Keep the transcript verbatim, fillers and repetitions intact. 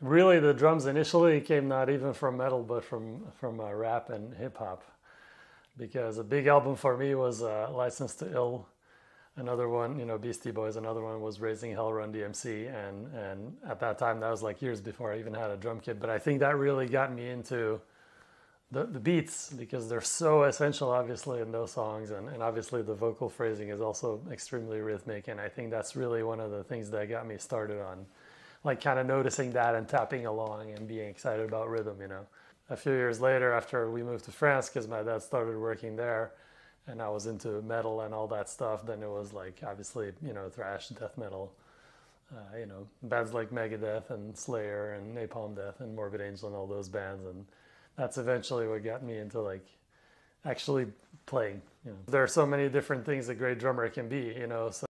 really the drums initially came not even from metal, but from, from uh, rap and hip hop. Because a big album for me was uh, License to Ill. Another one, you know, Beastie Boys. Another one was Raising Hell, Run D M C. And, and at that time, that was like years before I even had a drum kit. But I think that really got me into the, the beats, because they're so essential, obviously, in those songs. And, and obviously, the vocal phrasing is also extremely rhythmic. And I think that's really one of the things that got me started on, like, kind of noticing that and tapping along and being excited about rhythm, you know. A few years later, after we moved to France, because my dad started working there, and I was into metal and all that stuff, then it was like, obviously, you know, thrash, death metal, uh, you know, bands like Megadeth and Slayer and Napalm Death and Morbid Angel and all those bands. And that's eventually what got me into, like, actually playing. You know, there are so many different things a great drummer can be, you know. So